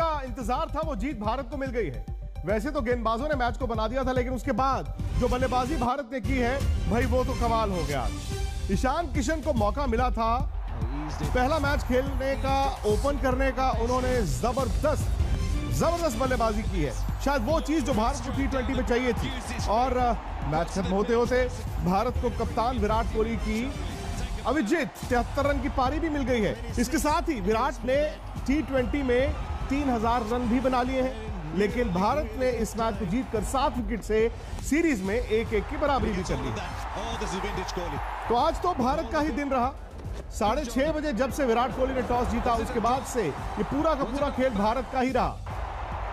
का इंतजार था वो जीत भारत को मिल गई है। वैसे तो गेंदबाजों ने मैच को बना दिया था, लेकिन उसके बाद जो बल्लेबाजी भारत ने की है भाई वो तो कमाल हो गया। ईशान किशन को मौका मिला था पहला मैच खेलने का, ओपन करने का, उन्होंने जबरदस्त बल्लेबाजी की है। शायद वो चीज जो भारत को T20 में चाहिए थी। और मैच खत्म होते होते भारत को कप्तान विराट कोहली की अविजित 73 रन की पारी भी मिल गई है। इसके साथ ही विराट ने T20 में 3000 रन भी बना लिए हैं। लेकिन भारत ने इस मैच को जीतकर 7 विकेट से सीरीज में 1-1 की बराबरी भी चल ली। तो आज तो भारत का ही दिन रहा। 6:30 बजे जब से विराट कोहली ने टॉस जीता, उसके बाद से ये पूरा का पूरा खेल भारत का ही रहा।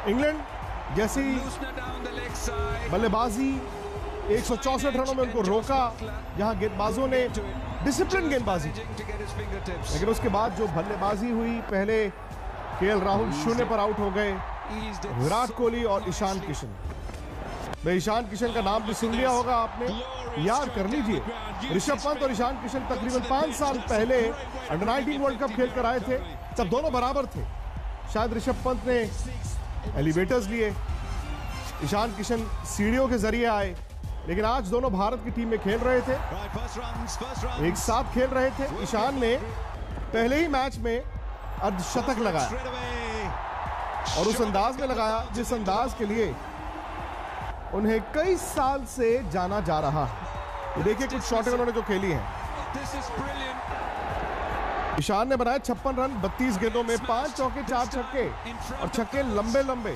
इंग्लैंड जैसी बल्लेबाजी 164 रनों में उनको रोका, जहां गेंदबाजों ने डिसिप्लिन गेंदबाजी। लेकिन उसके बाद जो बल्लेबाजी हुई, पहले KL राहुल 0 पर आउट हो गए, विराट कोहली और ईशान किशन। मैं ईशान किशन का नाम भी सुन लिया होगा आपने, याद कर लीजिए। ऋषभ पंत और ईशान किशन तकरीबन 5 साल पहले अंडर-19 वर्ल्ड कप खेल कर आए थे, तब दोनों बराबर थे। शायद ऋषभ पंत ने एलिवेटर्स लिए, ईशान किशन सीढ़ियों के जरिए आए, लेकिन आज दोनों भारत की टीम में खेल रहे थे, एक साथ खेल रहे थे। ईशान ने पहले ही मैच में अर्धशतक लगाया, और उस अंदाज में लगाया जिस अंदाज के लिए उन्हें कई साल से जाना जा रहा है। देखिए कुछ शॉटें उन्होंने जो खेली हैं। ईशान ने बनाए 56 रन 32 गेंदों में, 5 चौके, 4 छक्के, और छक्के लंबे लंबे।